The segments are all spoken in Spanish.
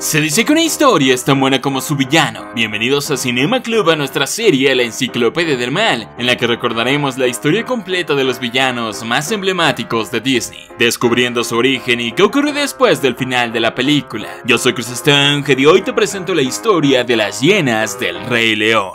Se dice que una historia es tan buena como su villano. Bienvenidos a Cinema Club, a nuestra serie La Enciclopedia del Mal, en la que recordaremos la historia completa de los villanos más emblemáticos de Disney, descubriendo su origen y qué ocurre después del final de la película. Yo soy Cris Stonehead y hoy te presento la historia de las hienas del Rey León.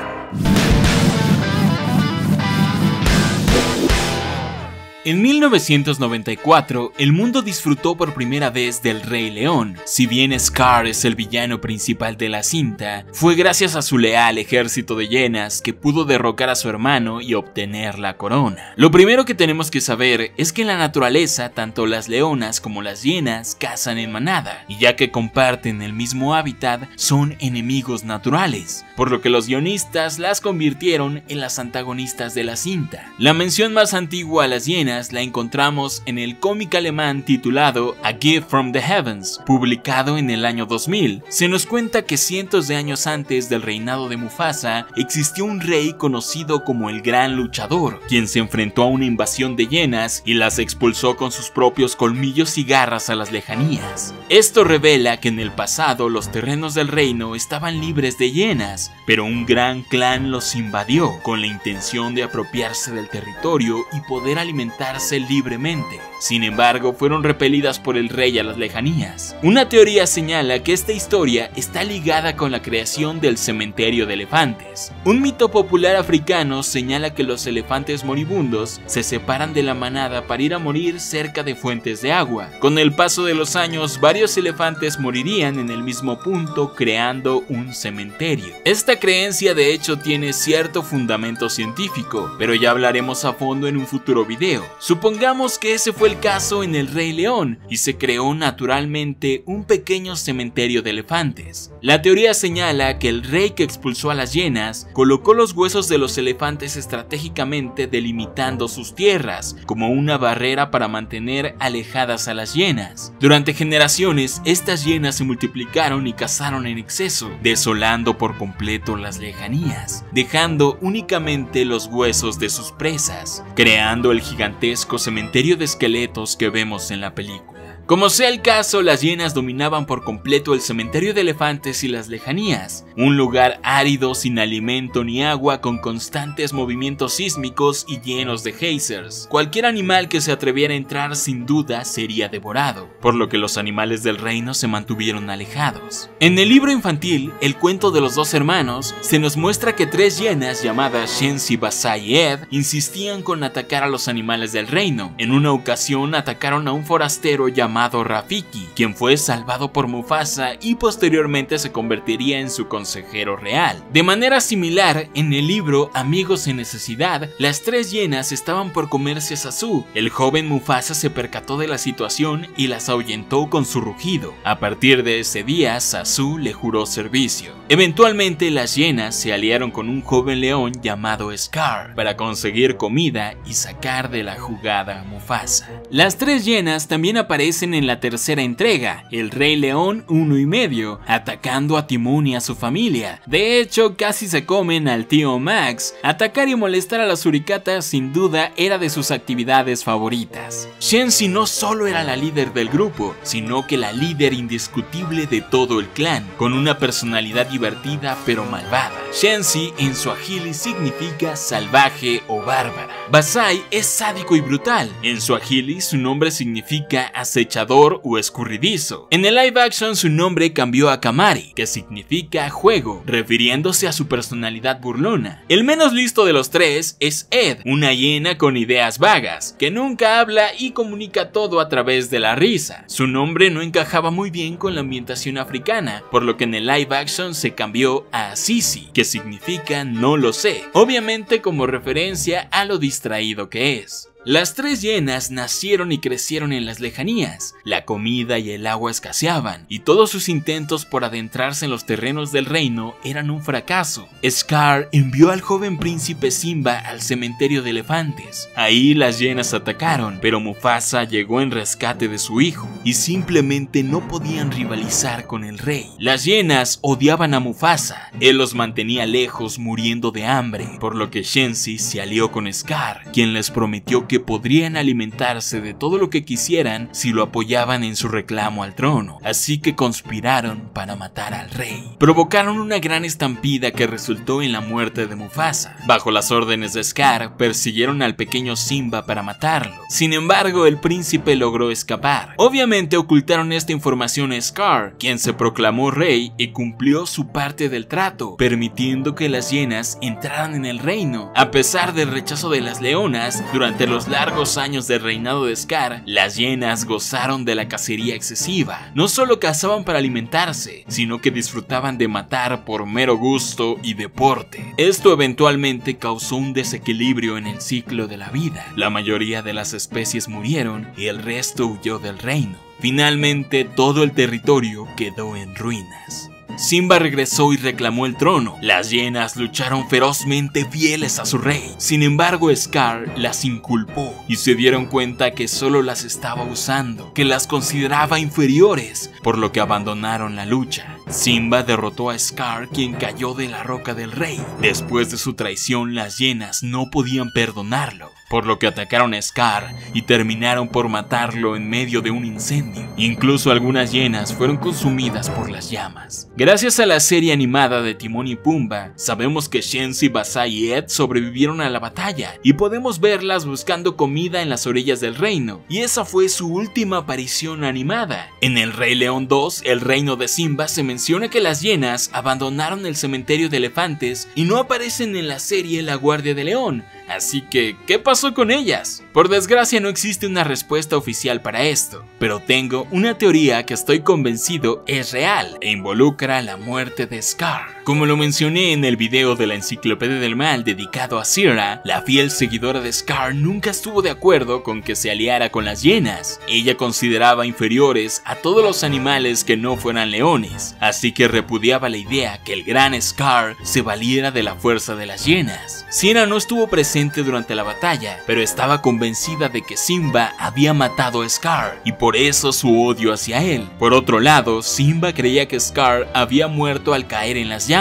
En 1994, el mundo disfrutó por primera vez del Rey León. Si bien Scar es el villano principal de la cinta, fue gracias a su leal ejército de hienas que pudo derrocar a su hermano y obtener la corona. Lo primero que tenemos que saber es que en la naturaleza, tanto las leonas como las hienas cazan en manada, y ya que comparten el mismo hábitat, son enemigos naturales, por lo que los guionistas las convirtieron en las antagonistas de la cinta. La mención más antigua a las hienas la encontramos en el cómic alemán titulado A Gift from the Heavens, publicado en el año 2000. Se nos cuenta que cientos de años antes del reinado de Mufasa, existió un rey conocido como el Gran Luchador, quien se enfrentó a una invasión de hienas y las expulsó con sus propios colmillos y garras a las lejanías. Esto revela que en el pasado los terrenos del reino estaban libres de hienas, pero un gran clan los invadió con la intención de apropiarse del territorio y poder alimentar libremente. Sin embargo, fueron repelidas por el rey a las lejanías. Una teoría señala que esta historia está ligada con la creación del cementerio de elefantes. Un mito popular africano señala que los elefantes moribundos se separan de la manada para ir a morir cerca de fuentes de agua. Con el paso de los años, varios elefantes morirían en el mismo punto, creando un cementerio. Esta creencia de hecho tiene cierto fundamento científico, pero ya hablaremos a fondo en un futuro video. Supongamos que ese fue el caso en el Rey León y se creó naturalmente un pequeño cementerio de elefantes. La teoría señala que el rey que expulsó a las hienas colocó los huesos de los elefantes estratégicamente, delimitando sus tierras como una barrera para mantener alejadas a las hienas. Durante generaciones, estas hienas se multiplicaron y cazaron en exceso, desolando por completo las lejanías, dejando únicamente los huesos de sus presas, creando el gigantesco cementerio de esqueletos que vemos en la película. Como sea el caso, las hienas dominaban por completo el cementerio de elefantes y las lejanías, un lugar árido sin alimento ni agua, con constantes movimientos sísmicos y llenos de geysers. Cualquier animal que se atreviera a entrar sin duda sería devorado, por lo que los animales del reino se mantuvieron alejados. En el libro infantil, El cuento de los dos hermanos, se nos muestra que tres hienas llamadas Shenzi, Basai y Ed insistían con atacar a los animales del reino. En una ocasión atacaron a un forastero llamado Rafiki, quien fue salvado por Mufasa y posteriormente se convertiría en su consejero real. De manera similar, en el libro Amigos en Necesidad, las tres hienas estaban por comerse a Zazu. El joven Mufasa se percató de la situación y las ahuyentó con su rugido. A partir de ese día, Zazu le juró servicio. Eventualmente, las hienas se aliaron con un joven león llamado Scar para conseguir comida y sacar de la jugada a Mufasa. Las tres hienas también aparecen en la tercera entrega, El Rey León 1 y medio, atacando a Timón y a su familia. De hecho, casi se comen al tío Max. Atacar y molestar a las suricatas sin duda era de sus actividades favoritas. Shenzi no solo era la líder del grupo, sino que la líder indiscutible de todo el clan, con una personalidad divertida pero malvada. Shenzi en suajili significa salvaje o bárbara. Basai es sádico y brutal. En suajili su nombre significa acechador o escurridizo. En el live action su nombre cambió a Kamari, que significa juego, refiriéndose a su personalidad burlona. El menos listo de los tres es Ed, una hiena con ideas vagas, que nunca habla y comunica todo a través de la risa. Su nombre no encajaba muy bien con la ambientación africana, por lo que en el live action se cambió a Sisi, que significa no lo sé, obviamente como referencia a lo distraído que es. Las tres hienas nacieron y crecieron en las lejanías, la comida y el agua escaseaban, y todos sus intentos por adentrarse en los terrenos del reino eran un fracaso. Scar envió al joven príncipe Simba al cementerio de elefantes. Ahí las hienas atacaron, pero Mufasa llegó en rescate de su hijo, y simplemente no podían rivalizar con el rey. Las hienas odiaban a Mufasa, él los mantenía lejos muriendo de hambre, por lo que Shenzi se alió con Scar, quien les prometió que que podrían alimentarse de todo lo que quisieran si lo apoyaban en su reclamo al trono, así que conspiraron para matar al rey. Provocaron una gran estampida que resultó en la muerte de Mufasa. Bajo las órdenes de Scar, persiguieron al pequeño Simba para matarlo. Sin embargo, el príncipe logró escapar. Obviamente ocultaron esta información a Scar, quien se proclamó rey y cumplió su parte del trato, permitiendo que las hienas entraran en el reino. A pesar del rechazo de las leonas, durante los largos años del reinado de Scar, las hienas gozaron de la cacería excesiva. No solo cazaban para alimentarse, sino que disfrutaban de matar por mero gusto y deporte. Esto eventualmente causó un desequilibrio en el ciclo de la vida. La mayoría de las especies murieron y el resto huyó del reino. Finalmente, todo el territorio quedó en ruinas. Simba regresó y reclamó el trono. Las hienas lucharon ferozmente fieles a su rey. Sin embargo, Scar las inculpó y se dieron cuenta que solo las estaba usando, que las consideraba inferiores, por lo que abandonaron la lucha. Simba derrotó a Scar, quien cayó de la roca del rey. Después de su traición, las hienas no podían perdonarlo, por lo que atacaron a Scar y terminaron por matarlo en medio de un incendio. Incluso algunas hienas fueron consumidas por las llamas. Gracias a la serie animada de Timón y Pumba, sabemos que Shenzi, Basai y Ed sobrevivieron a la batalla y podemos verlas buscando comida en las orillas del reino, y esa fue su última aparición animada. En El Rey León 2, El Reino de Simba, se menciona que las hienas abandonaron el cementerio de elefantes y no aparecen en la serie La Guardia de León, así que ¿qué pasó con ellas? Por desgracia no existe una respuesta oficial para esto, pero tengo una teoría que estoy convencido es real e involucra la muerte de Scar. Como lo mencioné en el video de La Enciclopedia del Mal dedicado a Zira, la fiel seguidora de Scar nunca estuvo de acuerdo con que se aliara con las hienas. Ella consideraba inferiores a todos los animales que no fueran leones, así que repudiaba la idea que el gran Scar se valiera de la fuerza de las hienas. Zira no estuvo presente durante la batalla, pero estaba convencida de que Simba había matado a Scar y por eso su odio hacia él. Por otro lado, Simba creía que Scar había muerto al caer en las llamas.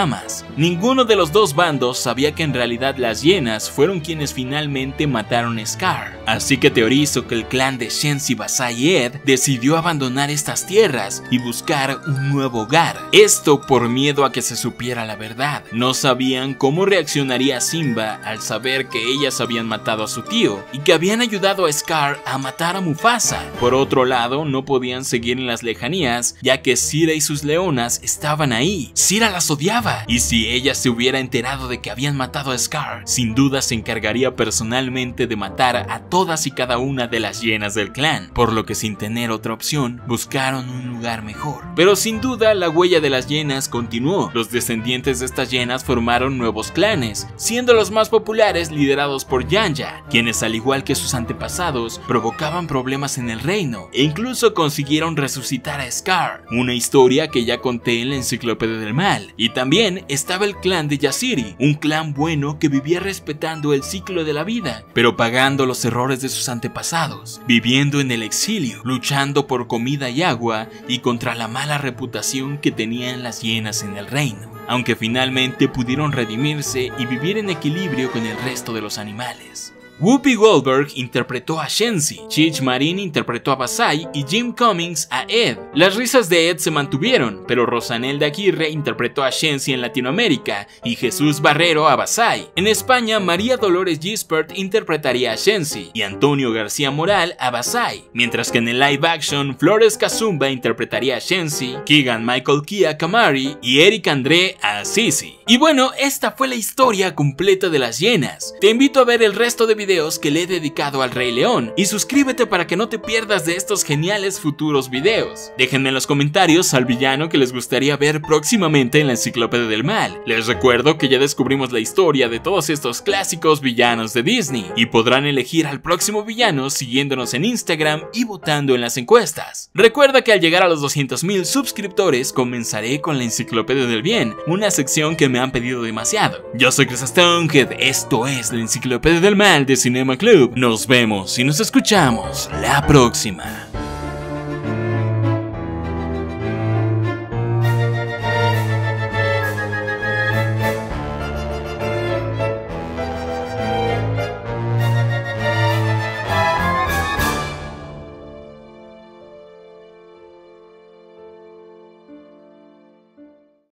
Ninguno de los dos bandos sabía que en realidad las hienas fueron quienes finalmente mataron a Scar, así que teorizo que el clan de Shenzi, Basai y Ed decidió abandonar estas tierras y buscar un nuevo hogar, esto por miedo a que se supiera la verdad. No sabían cómo reaccionaría Simba al saber que ellas habían matado a su tío y que habían ayudado a Scar a matar a Mufasa. Por otro lado, no podían seguir en las lejanías, ya que Zira y sus leonas estaban ahí. Zira las odiaba, y si ella se hubiera enterado de que habían matado a Scar, sin duda se encargaría personalmente de matar a todas y cada una de las hienas del clan, por lo que sin tener otra opción, buscaron un lugar mejor. Pero sin duda la huella de las hienas continuó. Los descendientes de estas hienas formaron nuevos clanes, siendo los más populares liderados por Yanja, quienes al igual que sus antepasados provocaban problemas en el reino e incluso consiguieron resucitar a Scar, una historia que ya conté en La Enciclopedia del Mal. Y también estaba el clan de Jasiri, un clan bueno que vivía respetando el ciclo de la vida, pero pagando los errores de sus antepasados, viviendo en el exilio, luchando por comida y agua y contra la mala reputación que tenían las hienas en el reino, aunque finalmente pudieron redimirse y vivir en equilibrio con el resto de los animales. Whoopi Goldberg interpretó a Shenzi, Chich Marín interpretó a Basai y Jim Cummings a Ed. Las risas de Ed se mantuvieron, pero Rosanel de Aguirre interpretó a Shenzi en Latinoamérica y Jesús Barrero a Basai. En España, María Dolores Gispert interpretaría a Shenzi y Antonio García Moral a Basai, mientras que en el live action, Flores Kazumba interpretaría a Shenzi, Keegan-Michael Key a Kamari y Eric André a Sisi. Y bueno, esta fue la historia completa de las hienas. Te invito a ver el resto de videos que le he dedicado al Rey León y suscríbete para que no te pierdas de estos geniales futuros videos. Déjenme en los comentarios al villano que les gustaría ver próximamente en La Enciclopedia del Mal. Les recuerdo que ya descubrimos la historia de todos estos clásicos villanos de Disney y podrán elegir al próximo villano siguiéndonos en Instagram y votando en las encuestas. Recuerda que al llegar a los 200,000 suscriptores comenzaré con La Enciclopedia del Bien, una sección que me han pedido demasiado. Yo soy Cris Stonehead, esto es La Enciclopedia del Mal de Cinema Club. Nos vemos y nos escuchamos la próxima.